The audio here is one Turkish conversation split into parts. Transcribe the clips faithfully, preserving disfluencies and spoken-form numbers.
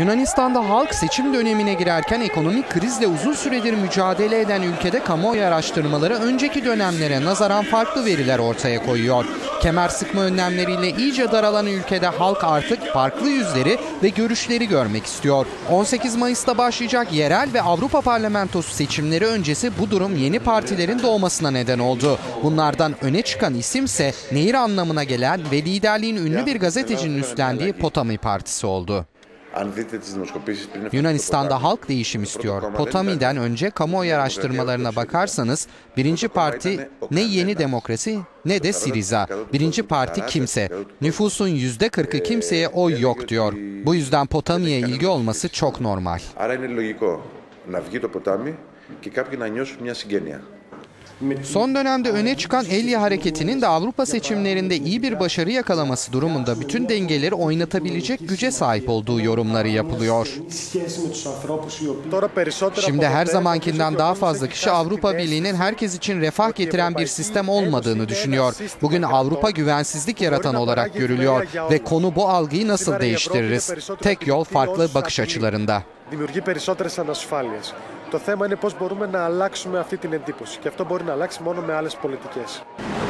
Yunanistan'da halk seçim dönemine girerken ekonomik krizle uzun süredir mücadele eden ülkede kamuoyu araştırmaları önceki dönemlere nazaran farklı veriler ortaya koyuyor. Kemer sıkma önlemleriyle iyice daralan ülkede halk artık farklı yüzleri ve görüşleri görmek istiyor. on sekiz Mayıs'ta başlayacak yerel ve Avrupa Parlamentosu seçimleri öncesi bu durum yeni partilerin doğmasına neden oldu. Bunlardan öne çıkan isimse nehir anlamına gelen ve liderliğin ünlü bir gazetecinin üstlendiği Potami partisi oldu. Yunanistan'da halk değişim istiyor. Potami'den önce kamuoyu araştırmalarına bakarsanız birinci parti ne Yeni Demokrasi ne de Siriza. Birinci parti kimse. Nüfusun yüzde kırkı kimseye oy yok diyor. Bu yüzden Potami'ye ilgi olması çok normal. Son dönemde öne çıkan Elya hareketinin de Avrupa seçimlerinde iyi bir başarı yakalaması durumunda bütün dengeleri oynatabilecek güce sahip olduğu yorumları yapılıyor. Şimdi her zamankinden daha fazla kişi Avrupa Birliği'nin herkes için refah getiren bir sistem olmadığını düşünüyor. Bugün Avrupa güvensizlik yaratan olarak görülüyor ve konu bu algıyı nasıl değiştiririz? Tek yol farklı bakış açılarında. Δημιουργεί περισσότερες ανασφάλειες. Το θέμα είναι πώς μπορούμε να αλλάξουμε αυτή την εντύπωση. Και αυτό μπορεί να αλλάξει μόνο με άλλες πολιτικές.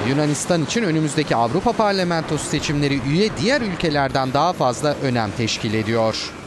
Yunanistan için önümüzdeki Avrupa Parlamentosu seçimleri üye diğer ülkelerden daha fazla önem teşkil ediyor.